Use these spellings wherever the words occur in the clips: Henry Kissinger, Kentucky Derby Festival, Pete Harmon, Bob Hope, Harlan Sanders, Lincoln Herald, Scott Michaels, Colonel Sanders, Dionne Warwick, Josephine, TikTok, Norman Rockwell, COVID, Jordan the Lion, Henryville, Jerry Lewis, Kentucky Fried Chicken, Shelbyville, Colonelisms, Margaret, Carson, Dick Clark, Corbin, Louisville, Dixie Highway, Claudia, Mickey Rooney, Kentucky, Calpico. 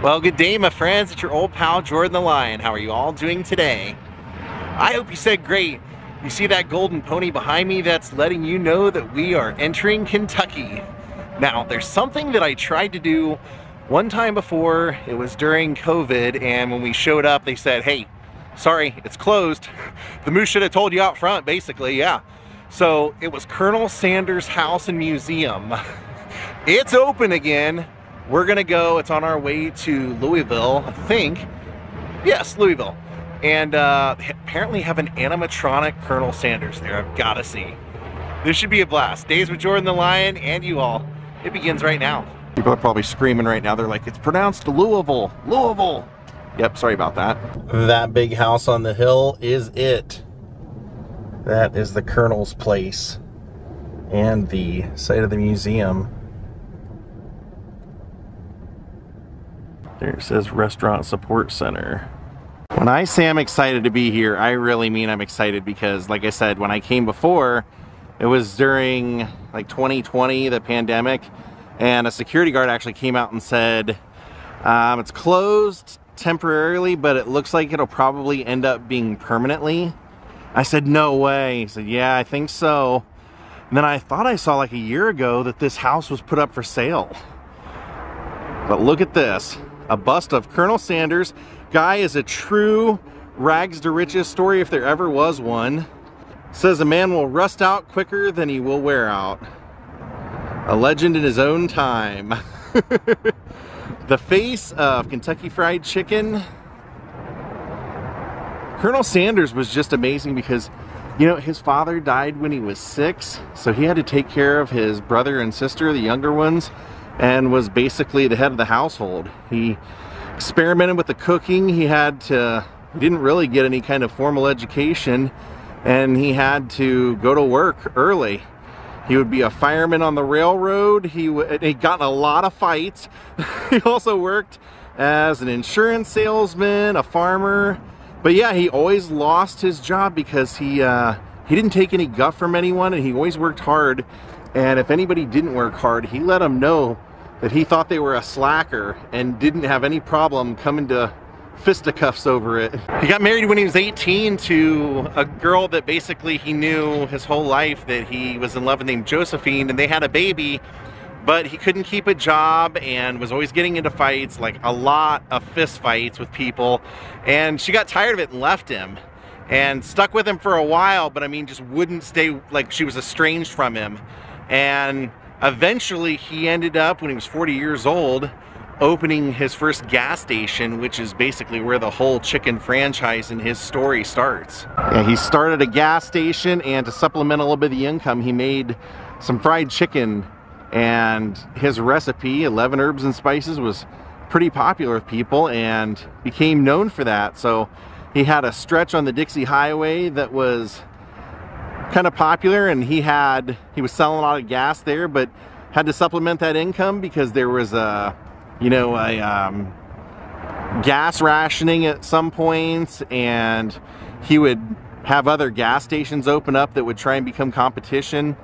Well, good day, my friends. It's your old pal, Jordan the Lion. How are you all doing today? I hope you said great. You see that golden pony behind me? That's letting you know that we are entering Kentucky. Now, there's something that I tried to do one time before. It was during COVID, and when we showed up, they said, hey, sorry, it's closed. The moose should have told you out front, basically, yeah. So it was Colonel Sanders' house and museum. It's open again. We're gonna go, it's on our way to Louisville, I think. Yes, Louisville. And they apparently have an animatronic Colonel Sanders there, I've gotta see. This should be a blast. Days with Jordan the Lion and you all. It begins right now. People are probably screaming right now. They're like, it's pronounced Louisville, Louisville. Yep, sorry about that. That big house on the hill is it. That is the Colonel's place and the site of the museum. There it says Restaurant Support Center. When I say I'm excited to be here, I really mean I'm excited because, like I said, when I came before, it was during like 2020, the pandemic, and a security guard actually came out and said, it's closed temporarily, but it looks like it'll probably end up being permanently. I said, no way. He said, yeah, I think so. And then I thought I saw like a year ago that this house was put up for sale. But look at this. A bust of Colonel Sanders. Guy is a true rags to riches story if there ever was one. Says a man will rust out quicker than he will wear out. A legend in his own time. The face of Kentucky Fried Chicken. Colonel Sanders was just amazing because, you know, his father died when he was 6, so he had to take care of his brother and sister, the younger ones, and was basically the head of the household. He experimented with the cooking. He didn't really get any kind of formal education, and he had to go to work early. He would be a fireman on the railroad. He got in a lot of fights. He also worked as an insurance salesman, a farmer. But yeah, he always lost his job because he didn't take any guff from anyone, and he always worked hard. And if anybody didn't work hard, he let them know that he thought they were a slacker and didn't have any problem coming to fisticuffs over it. He got married when he was 18 to a girl that basically he knew his whole life that he was in love with, named Josephine, and they had a baby, but he couldn't keep a job and was always getting into fights, like a lot of fist fights with people, and she got tired of it and left him. And stuck with him for a while, but I mean just wouldn't stay, like she was estranged from him. And eventually he ended up, when he was 40 years old, opening his first gas station, which is basically where the whole chicken franchise and his story starts. Yeah, he started a gas station, and to supplement a little bit of the income, he made some fried chicken, and his recipe, 11 herbs and spices, was pretty popular with people and became known for that. So he had a stretch on the Dixie Highway that was kind of popular, and he was selling a lot of gas there, but had to supplement that income because there was gas rationing at some points, and he would have other gas stations open up that would try and become competition.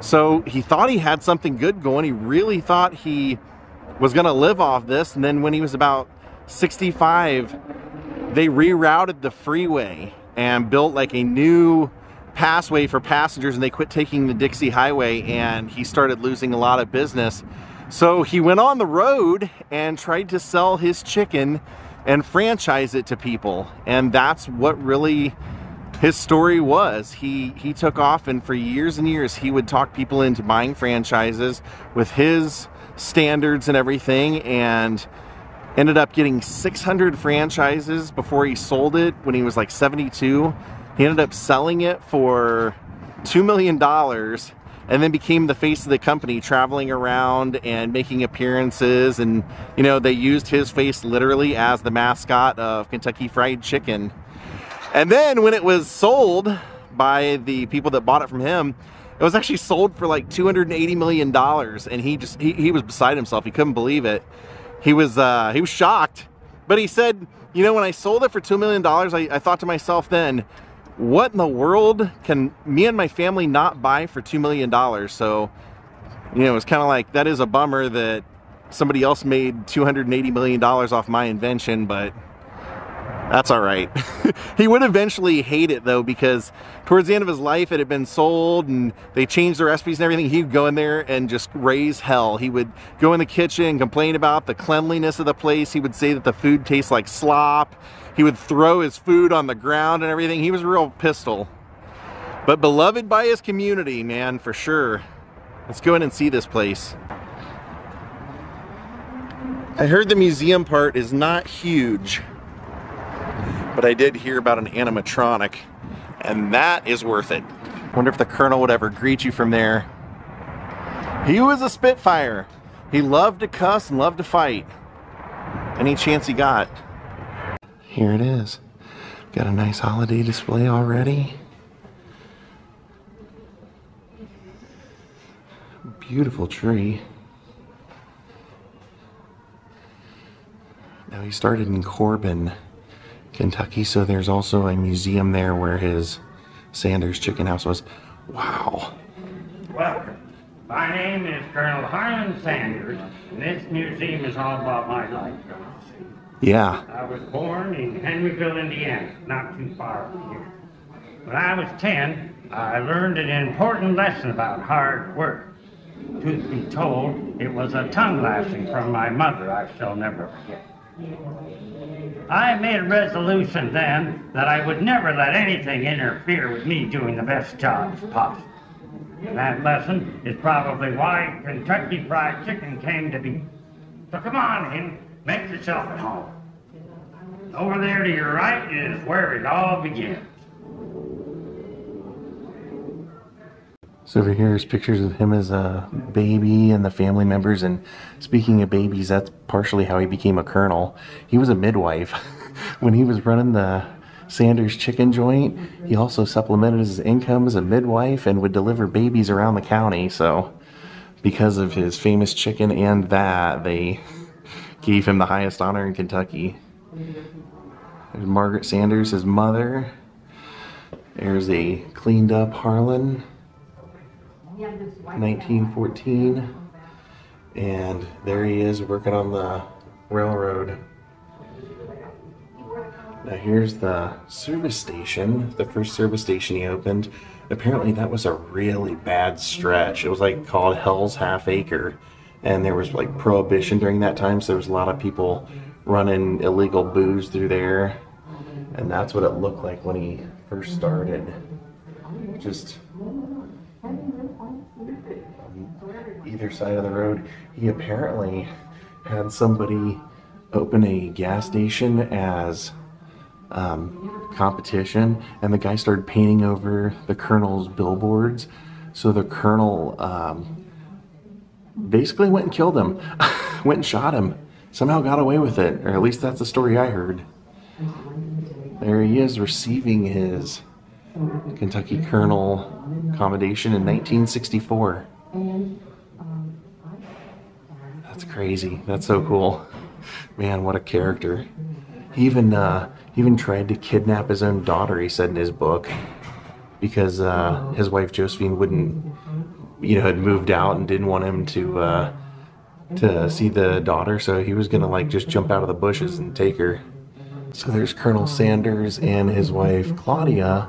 So he thought he had something good going. He really thought he was gonna live off this, and then when he was about 65, they rerouted the freeway and built like a new passway for passengers, and they quit taking the Dixie Highway, and he started losing a lot of business. So he went on the road and tried to sell his chicken and franchise it to people, and that's what really his story was. He took off, and for years and years he would talk people into buying franchises with his standards and everything, and ended up getting 600 franchises before he sold it when he was like 72. He ended up selling it for $2 million and then became the face of the company, traveling around and making appearances. And, you know, they used his face literally as the mascot of Kentucky Fried Chicken. And then when it was sold by the people that bought it from him, it was actually sold for like $280 million. And he was beside himself. He couldn't believe it. He was shocked, but he said, you know, when I sold it for $2 million, I thought to myself then, what in the world can me and my family not buy for $2 million? So, you know, it was kind of like, that is a bummer that somebody else made $280 million off my invention, but that's all right. He would eventually hate it, though, because towards the end of his life, it had been sold and they changed the recipes and everything. He'd go in there and just raise hell. He would go in the kitchen, complain about the cleanliness of the place. He would say that the food tastes like slop. He would throw his food on the ground and everything. He was a real pistol. But beloved by his community, man, for sure. Let's go in and see this place. I heard the museum part is not huge, but I did hear about an animatronic, and that is worth it. Wonder if the Colonel would ever greet you from there. He was a spitfire. He loved to cuss and loved to fight. Any chance he got. Here it is. Got a nice holiday display already. Beautiful tree. Now he started in Corbin, Kentucky, so there's also a museum there where his Sanders chicken house was. Wow. Welcome. My name is Colonel Harlan Sanders, and this museum is all about my life. Yeah. I was born in Henryville, Indiana, not too far from here. When I was 10, I learned an important lesson about hard work. Truth be told, it was a tongue lashing from my mother I shall never forget. I made a resolution then that I would never let anything interfere with me doing the best jobs possible. And that lesson is probably why Kentucky Fried Chicken came to be. So come on in, make yourself at home. Over there to your right is where it all begins. So over here is pictures of him as a baby and the family members, and speaking of babies, that's partially how he became a colonel. He was a midwife. When he was running the Sanders chicken joint, he also supplemented his income as a midwife and would deliver babies around the county. So because of his famous chicken and that, they gave him the highest honor in Kentucky. There's Margaret Sanders, his mother. There's a cleaned up Harlan. 1914, and there he is working on the railroad. Now here's the service station, the first service station he opened. Apparently that was a really bad stretch. It was like called Hell's Half Acre, and there was like prohibition during that time, so there was a lot of people running illegal booze through there, and that's what it looked like when he first started. Just either side of the road. He apparently had somebody open a gas station as competition, and the guy started painting over the Colonel's billboards, so the Colonel basically went and killed him. Went and shot him. Somehow got away with it, or at least that's the story I heard. There he is receiving his Kentucky Colonel commendation in 1964. That's crazy. That's so cool. Man, what a character. He even tried to kidnap his own daughter, he said in his book, because his wife Josephine wouldn't, had moved out and didn't want him to see the daughter, so he was gonna like just jump out of the bushes and take her. So there's Colonel Sanders and his wife Claudia.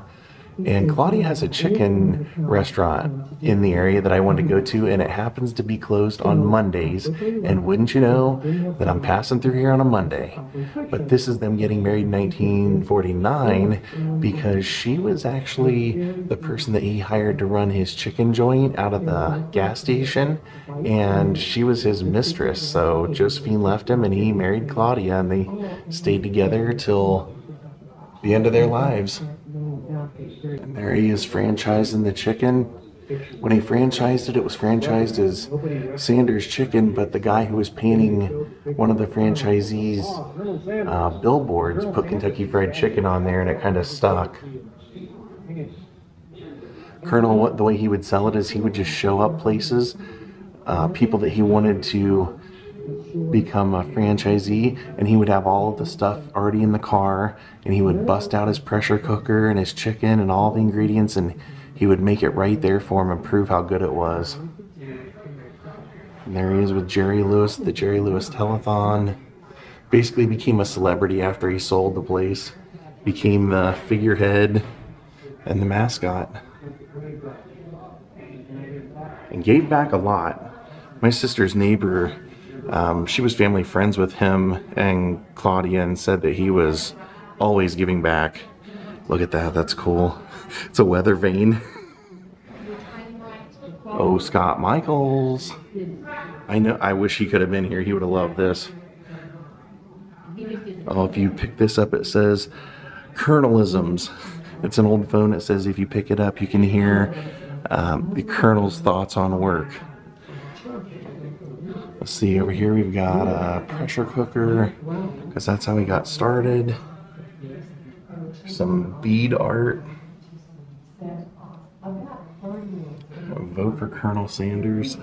And Claudia has a chicken restaurant in the area that I want to go to, and it happens to be closed on Mondays. And wouldn't you know that I'm passing through here on a Monday. But this is them getting married in 1949, because she was actually the person that he hired to run his chicken joint out of the gas station, and she was his mistress. So Josephine left him and he married Claudia, and they stayed together till the end of their lives. And there he is franchising the chicken. When he franchised it was franchised as Sanders Chicken, but the guy who was painting one of the franchisees' billboards put Kentucky Fried Chicken on there, and it kind of stuck. Colonel, the way he would sell it is he would just show up places, people that he wanted to become a franchisee, and he would have all of the stuff already in the car, and he would bust out his pressure cooker and his chicken and all the ingredients, and he would make it right there for him and prove how good it was. and they raced with Jerry Lewis at the Jerry Lewis Telethon. Basically became a celebrity after he sold the place. Became the figurehead and the mascot. And gave back a lot. My sister's neighbor, she was family friends with him and Claudia and said that he was always giving back. Look at that, that's cool. It's a weather vane. Oh, Scott Michaels. I know, I wish he could have been here. He would have loved this. Oh, if you pick this up, it says Colonelisms. It's an old phone. It says if you pick it up, you can hear the Colonel's thoughts on work. Let's see, over here we've got a pressure cooker, because that's how we got started. Some bead art. Vote for Colonel Sanders.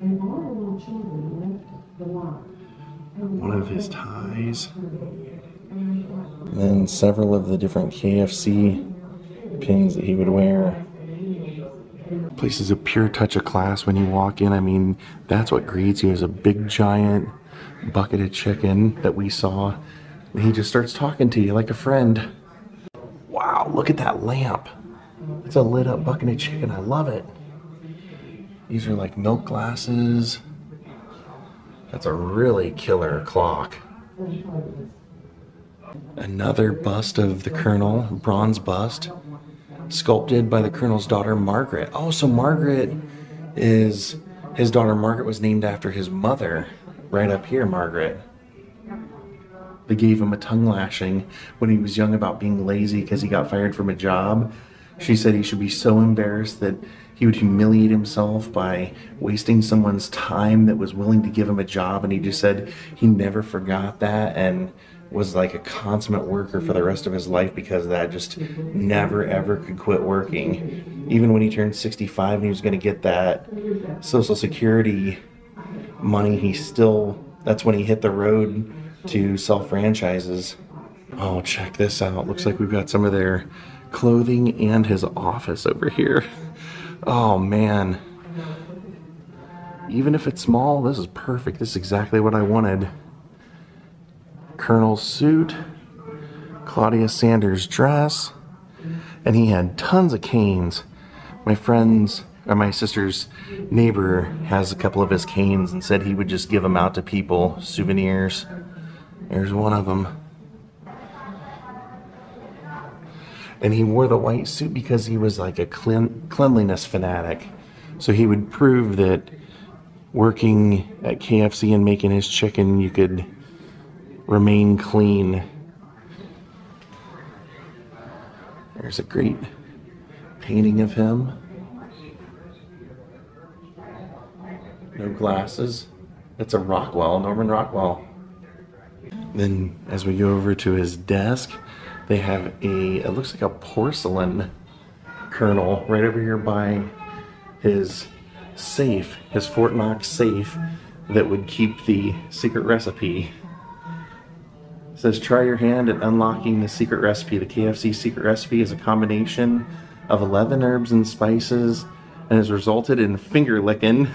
One of his ties. And then several of the different KFC pins that he would wear. The place is a pure touch of class when you walk in. I mean, that's what greets you, is a big giant bucket of chicken that we saw. And he just starts talking to you like a friend. Wow, look at that lamp. It's a lit up bucket of chicken. I love it. These are like milk glasses. That's a really killer clock. Another bust of the Colonel, bronze bust, sculpted by the Colonel's daughter, Margaret. Oh, so Margaret is, his daughter Margaret was named after his mother, right up here, Margaret. They gave him a tongue lashing when he was young about being lazy because he got fired from a job. She said he should be so embarrassed that he would humiliate himself by wasting someone's time that was willing to give him a job, and he just said he never forgot that and was like a consummate worker for the rest of his life because of that. Just never ever could quit working. Even when he turned 65 and he was going to get that Social Security money, he still, that's when he hit the road to sell franchises. Oh, check this out. Looks like we've got some of their clothing and his office over here. Oh man, even if it's small, this is perfect. This is exactly what I wanted. Colonel's suit, Claudia Sanders' dress, and he had tons of canes. My friend's, or my sister's neighbor has a couple of his canes and said he would just give them out to people, souvenirs. There's one of them. And he wore the white suit because he was like a cleanliness fanatic. So he would prove that working at KFC and making his chicken, you could remain clean. There's a great painting of him. No glasses. That's a Rockwell, Norman Rockwell. Then as we go over to his desk, they have a, it looks like a porcelain Colonel right over here by his safe, his Fort Knox safe that would keep the secret recipe. It says, try your hand at unlocking the secret recipe. The KFC secret recipe is a combination of 11 herbs and spices and has resulted in finger-licking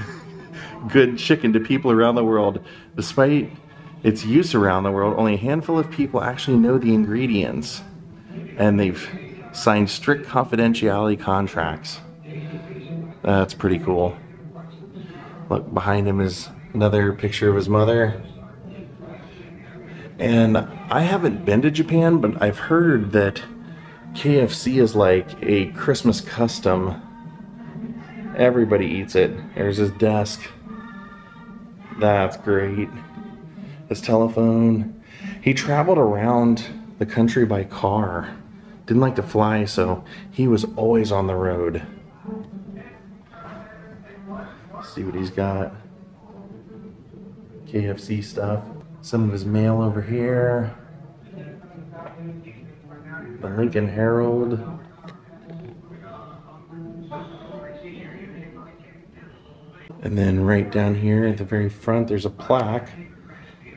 good chicken to people around the world. Despite its use around the world, only a handful of people actually know the ingredients, and they've signed strict confidentiality contracts. That's pretty cool. Look, behind him is another picture of his mother. And I haven't been to Japan, but I've heard that KFC is like a Christmas custom. Everybody eats it. There's his desk. That's great. His telephone. He traveled around the country by car. Didn't like to fly, so he was always on the road. Let's see what he's got. KFC stuff. Some of his mail over here. The Lincoln Herald. And then right down here at the very front, there's a plaque.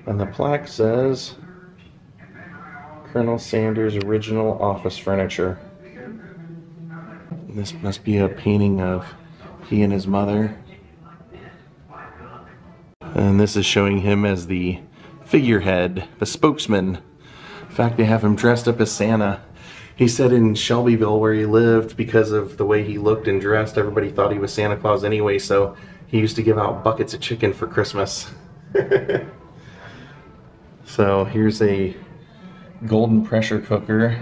And the plaque says, Colonel Sanders' original office furniture. This must be a painting of he and his mother. And this is showing him as the figurehead, the spokesman. In fact, they have him dressed up as Santa. He said in Shelbyville, where he lived, because of the way he looked and dressed, everybody thought he was Santa Claus anyway, so he used to give out buckets of chicken for Christmas. So here's a golden pressure cooker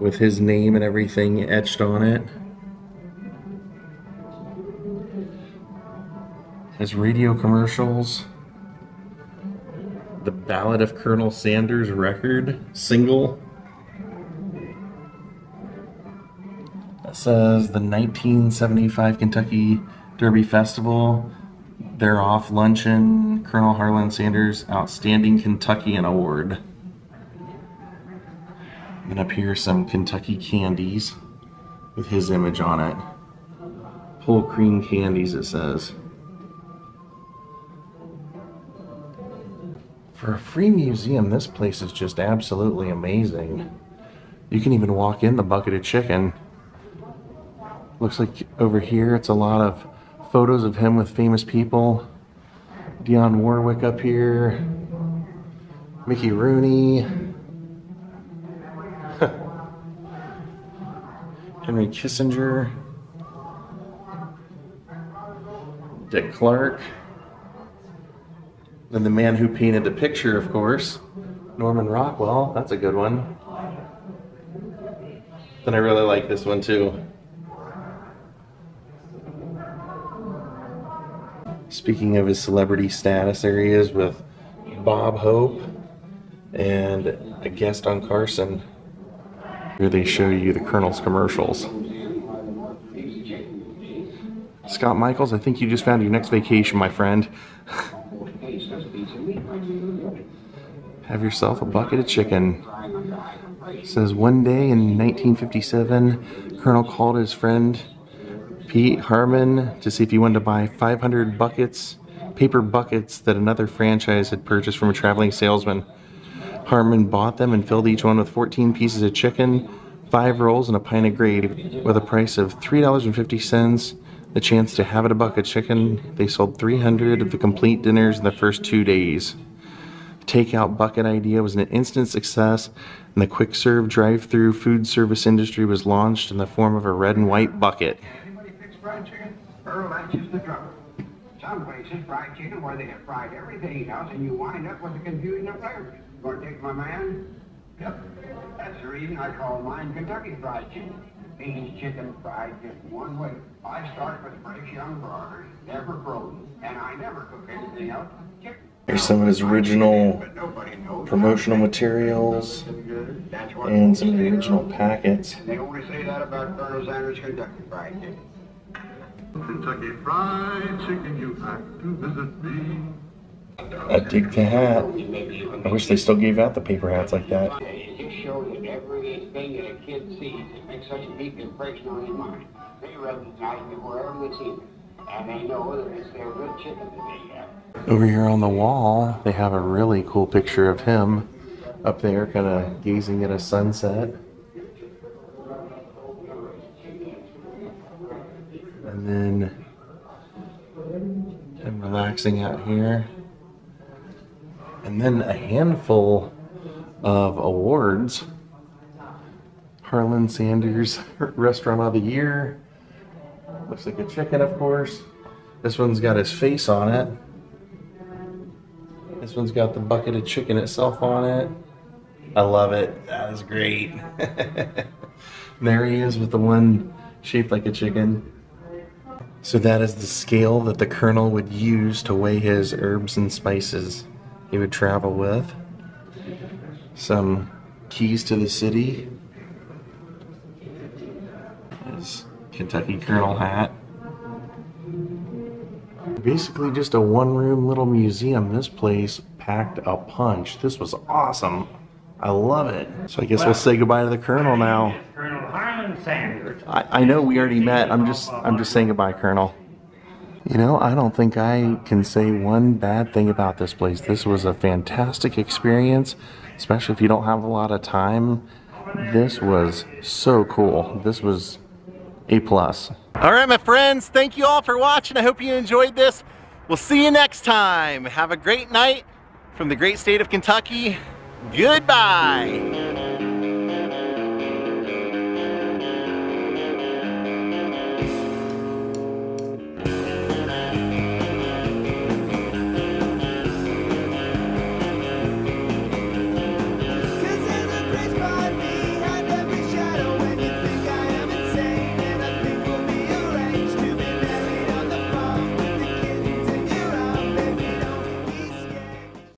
with his name and everything etched on it. His radio commercials, the Ballad of Colonel Sanders record single. That says the 1975 Kentucky Derby Festival. They're off luncheon. Colonel Harlan Sanders Outstanding Kentuckian Award. And up here, some Kentucky candies with his image on it. Whole cream candies, it says. For a free museum, this place is just absolutely amazing. You can even walk in the bucket of chicken. Looks like over here it's a lot of photos of him with famous people. Dionne Warwick up here. Mickey Rooney. Henry Kissinger. Dick Clark. And the man who painted the picture, of course, Norman Rockwell. That's a good one. Then I really like this one too. Speaking of his celebrity status, there he is with Bob Hope and a guest on Carson. Here they show you the Colonel's commercials. Scott Michaels, I think you just found your next vacation, my friend. Have yourself a bucket of chicken. It says one day in 1957, Colonel called his friend Pete Harmon to see if he wanted to buy 500 buckets, paper buckets that another franchise had purchased from a traveling salesman. Harmon bought them and filled each one with 14 pieces of chicken, 5 rolls, and a pint of gravy. With a price of $3.50, the chance to have it a bucket chicken, they sold 300 of the complete dinners in the first 2 days. Takeout bucket idea was an instant success, and the quick serve drive through food service industry was launched in the form of a red and white bucket. Anybody fix fried chicken? Earl, that's just the trouble. Some places fried chicken where they have fried everything else, and you wind up with a confusion of flavors. Gonna take my man? Yep. That's the reason I call mine Kentucky Fried Chicken. Means chicken fried just one way. I start with fresh young broilers, never frozen, and I never cook anything else but chicken. Here's some of his original promotional materials and some of the original packets. They always say that about Colonel Sanders' Kentucky Fried Chicken. Kentucky Fried Chicken, you have to visit me. A Dick the Hat. I wish they still gave out the paper hats like that. It just shows that everything that a kid sees, it makes such a deep impression on his mind. They recognize it wherever they see it. And they know that it's their good chicken that they have. Over here on the wall, they have a really cool picture of him up there, kind of gazing at a sunset. And then him relaxing out here. And then a handful of awards. Harlan Sanders Restaurant of the Year. Looks like a chicken, of course. This one's got his face on it. This one's got the bucket of chicken itself on it. I love it. That is great. There he is with the one shaped like a chicken. So that is the scale that the Colonel would use to weigh his herbs and spices he would travel with. Some keys to the city. His Kentucky Colonel hat. Basically just a one-room little museum. This place packed a punch. This was awesome. I love it. So I guess we'll say goodbye to the Colonel now. Colonel Harlan Sanders. I know we already met. I'm just saying goodbye, Colonel. You know, I don't think I can say one bad thing about this place. This was a fantastic experience, especially if you don't have a lot of time. This was so cool. This was A+. All right, my friends, thank you all for watching. I hope you enjoyed this. We'll see you next time. Have a great night from the great state of Kentucky. Goodbye.